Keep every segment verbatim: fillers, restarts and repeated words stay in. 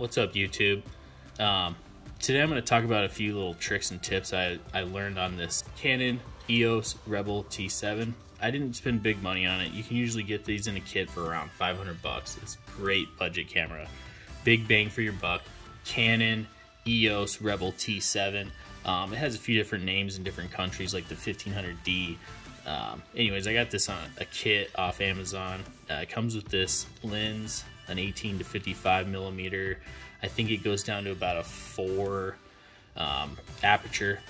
What's up, YouTube? Um, today I'm going to talk about a few little tricks and tips I, I learned on this Canon E O S Rebel T seven. I didn't spend big money on it. You can usually get these in a kit for around five hundred bucks. It's a great budget camera. Big bang for your buck. Canon E O S Rebel T seven. Um, it has a few different names in different countries, like the fifteen hundred D. Um, anyways, I got this on a kit off Amazon. Uh, it comes with this lens, an eighteen to fifty-five millimeter. I think it goes down to about a four um, aperture.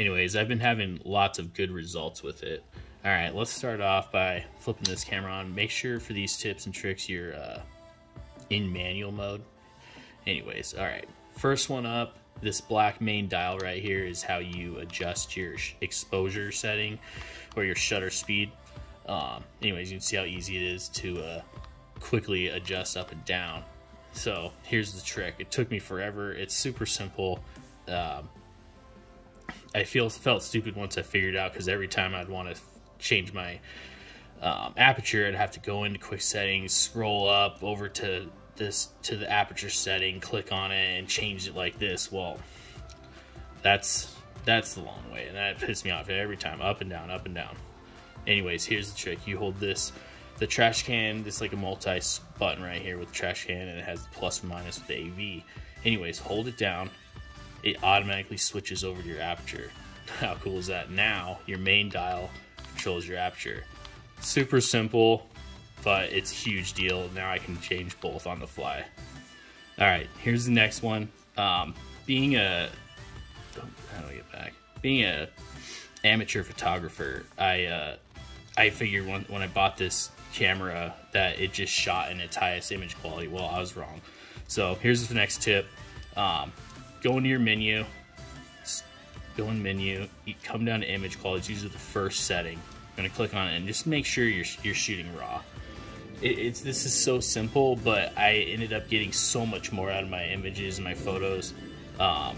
Anyways, I've been having lots of good results with it. All right, let's start off by flipping this camera on. Make sure for these tips and tricks you're uh, in manual mode. Anyways, all right, first one up. This black main dial right here is how you adjust your exposure setting or your shutter speed. Um, anyways, you can see how easy it is to uh, quickly adjust up and down. So here's the trick. It took me forever. It's super simple. Um, I feel felt stupid once I figured it out, because every time I'd want to change my um, aperture, I'd have to go into quick settings, scroll up over to this to the aperture setting, click on it, and change it like this. Well, that's that's the long way, and that pissed me off every time. Up and down, up and down. Anyways, here's the trick. You hold this, the trash can. This is like a multi button right here with the trash can, and it has the plus and minus with the A V. Anyways, hold it down. It automatically switches over to your aperture. How cool is that? Now your main dial controls your aperture. Super simple. But it's a huge deal. Now I can change both on the fly. All right, here's the next one. Um, being a, how do I get back? Being a amateur photographer, I uh, I figured when, when I bought this camera that it just shot in its highest image quality. Well, I was wrong. So here's the next tip. Um, go into your menu, go in menu, you come down to image quality. It's usually the first setting. I'm gonna click on it and just make sure you're, you're shooting raw. It's this is so simple, but I ended up getting so much more out of my images and my photos. Um,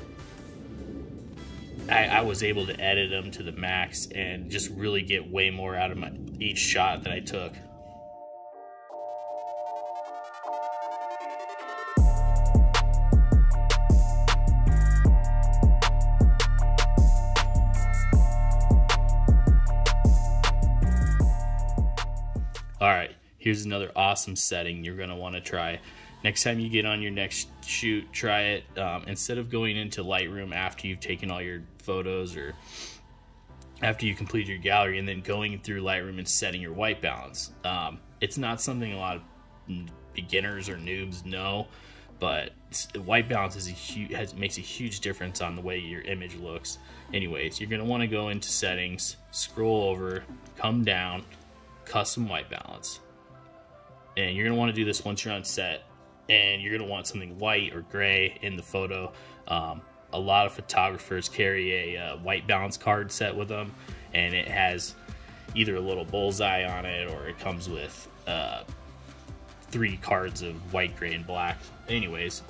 I, I was able to edit them to the max and just really get way more out of my each shot that I took. All right. Here's another awesome setting you're gonna wanna try. Next time you get on your next shoot, try it. Um, instead of going into Lightroom after you've taken all your photos or after you complete your gallery and then going through Lightroom and setting your white balance. Um, it's not something a lot of beginners or noobs know, but white balance is a huge, has, makes a huge difference on the way your image looks. Anyways, you're gonna wanna go into settings, scroll over, come down, custom white balance. And you're going to want to do this once you're on set, and you're going to want something white or gray in the photo. Um, a lot of photographers carry a uh, white balance card set with them, and it has either a little bullseye on it or it comes with uh, three cards of white, gray, and black. Anyways,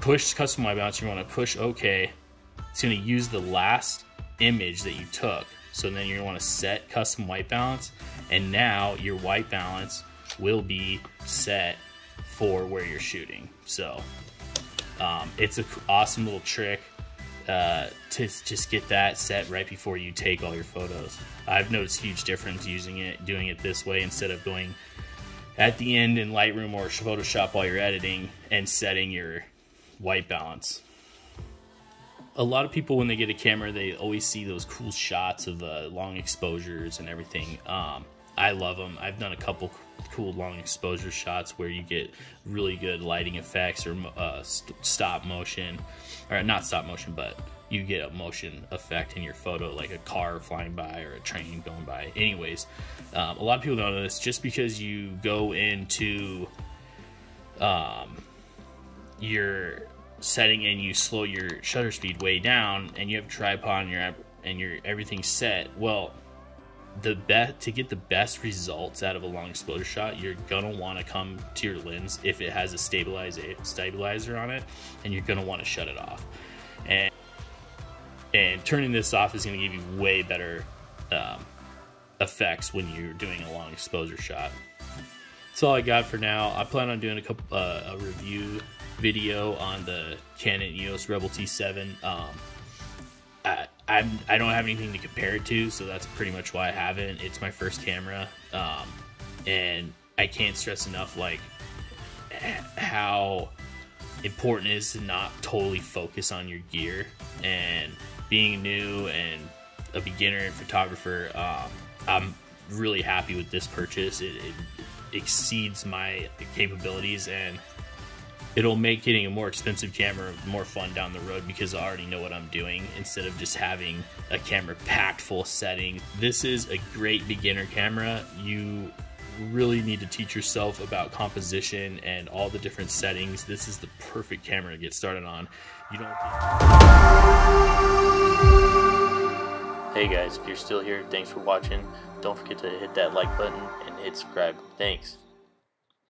push custom white balance. You want to push OK. It's going to use the last image that you took. So then you're gonna wanna set custom white balance, and now your white balance will be set for where you're shooting. So um, it's an awesome little trick uh, to just get that set right before you take all your photos. I've noticed huge difference using it, doing it this way instead of going at the end in Lightroom or Photoshop while you're editing and setting your white balance. A lot of people, when they get a camera, they always see those cool shots of uh, long exposures and everything. Um, I love them. I've done a couple cool long exposure shots where you get really good lighting effects or uh, st stop motion. Or not stop motion, but you get a motion effect in your photo, like a car flying by or a train going by. Anyways, um, a lot of people don't know this. Just because you go into um, your setting and you slow your shutter speed way down and you have a tripod and your and your everything's set, well, the bet to get the best results out of a long exposure shot, you're gonna want to come to your lens if it has a stabilizer stabilizer on it, and you're gonna want to shut it off, and and turning this off is gonna give you way better um, effects when you're doing a long exposure shot. that's all I got for now. I plan on doing a couple uh, a review video on the Canon E O S Rebel T seven. Um, I, I I don't have anything to compare it to, so that's pretty much why I haven't. It's my first camera, um, and I can't stress enough like how important it is to not totally focus on your gear. And being new and a beginner and photographer, um, I'm really happy with this purchase. It, it exceeds my capabilities, and it'll make getting a more expensive camera more fun down the road because I already know what I'm doing instead of just having a camera packed full of settings. This is a great beginner camera. You really need to teach yourself about composition and all the different settings. This is the perfect camera to get started on. You don't Hey guys, if you're still here, thanks for watching. Don't forget to hit that like button and hit subscribe. Thanks.